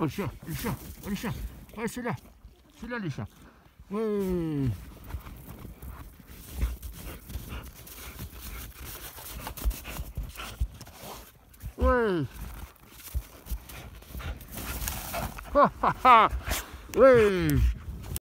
Oh, le chat, oh, c'est là le chat. Ouais. Ouais. Ha ha ha. Ouais.